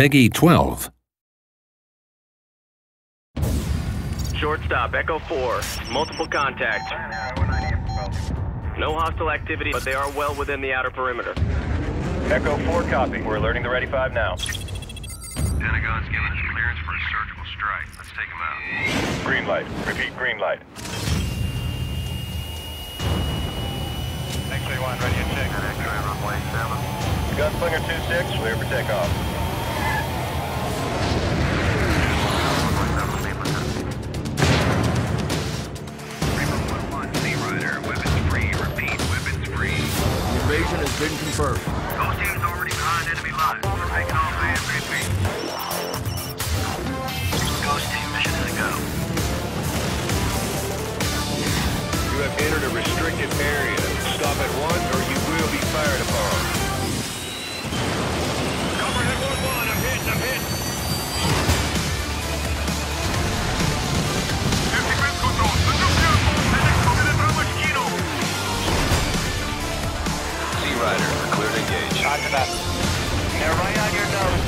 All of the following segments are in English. Peggy 12. Shortstop, Echo 4. Multiple contacts. No hostile activity, but they are well within the outer perimeter. Echo 4 copy. We're alerting the Ready 5 now. Pentagon's giving us clearance for a surgical strike. Let's take him out. Green light. Repeat, green light. X-ray-1, ready to check. Gunslinger 2-6, clear for takeoff. Invasion has been confirmed. Those teams already behind enemy lines. We're taking off ASAP. Ghost team, mission is a go. You have entered a restricted area. Stop at 1 or you will be fired upon. Cover hit 1-1. I'm hit. 50 grams control. Rider, clear to engage. Roger that. They're right on your nose.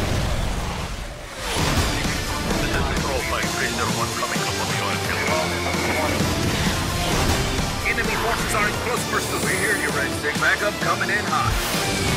This is control flight, 301 coming from Lumio and Peggy. Enemy forces are in close pursuit. We hear you, Redstick. Back up, coming in hot.